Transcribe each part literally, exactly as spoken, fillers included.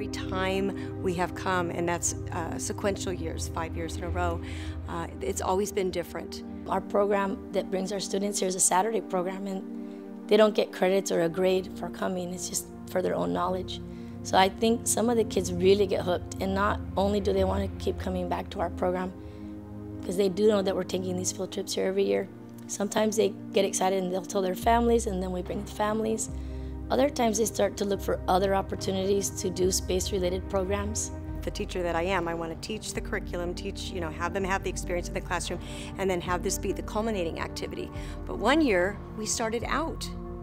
every time we have come, and that's uh, sequential years, five years in a row, uh, it's always been different. Our program that brings our students here is a Saturday program, and they don't get credits or a grade for coming, it's just for their own knowledge. So I think some of the kids really get hooked, and not only do they want to keep coming back to our program, because they do know that we're taking these field trips here every year. Sometimes they get excited and they'll tell their families, and then we bring the families. Other times they start to look for other opportunities to do space-related programs. The teacher that I am, I want to teach the curriculum, teach, you know, have them have the experience in the classroom, and then have this be the culminating activity. But one year, we started out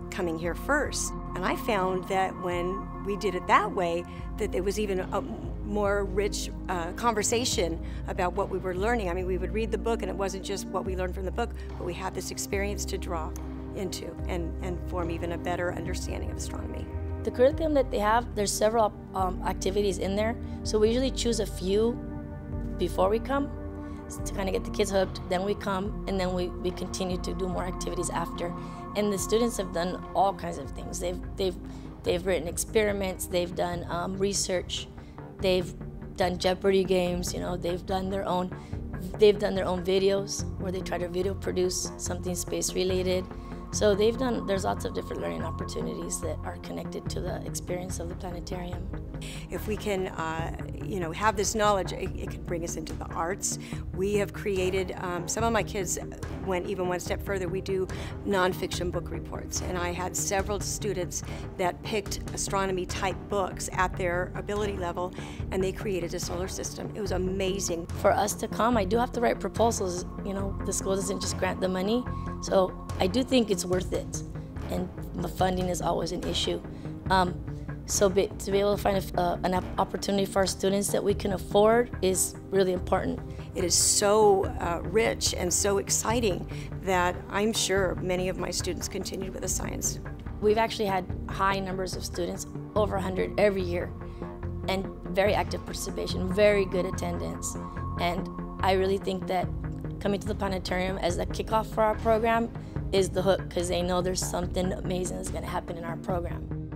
coming here first. And I found that when we did it that way, that there was even a more rich uh, conversation about what we were learning. I mean, we would read the book, and it wasn't just what we learned from the book, but we had this experience to draw into and, and form even a better understanding of astronomy. The curriculum that they have, there's several um, activities in there, so we usually choose a few before we come to kind of get the kids hooked, then we come, and then we, we continue to do more activities after. And the students have done all kinds of things. They've, they've, they've written experiments, they've done um, research, they've done Jeopardy games, you know, they've done their own, they've done their own videos where they try to video produce something space related. So they've done, there's lots of different learning opportunities that are connected to the experience of the planetarium. If we can, uh, you know, have this knowledge, it, it can bring us into the arts. We have created, um, some of my kids went even one step further. We do nonfiction book reports, and I had several students that picked astronomy-type books at their ability level, and they created a solar system. It was amazing. For us to come, I do have to write proposals. You know, the school doesn't just grant the money, so I do think it's worth it, and the funding is always an issue. Um, so be, to be able to find a, uh, an opportunity for our students that we can afford is really important. It is so uh, rich and so exciting that I'm sure many of my students continued with the science. We've actually had high numbers of students, over one hundred every year, and very active participation, very good attendance, and I really think that coming to the planetarium as the kickoff for our program is the hook, because they know there's something amazing that's going to happen in our program.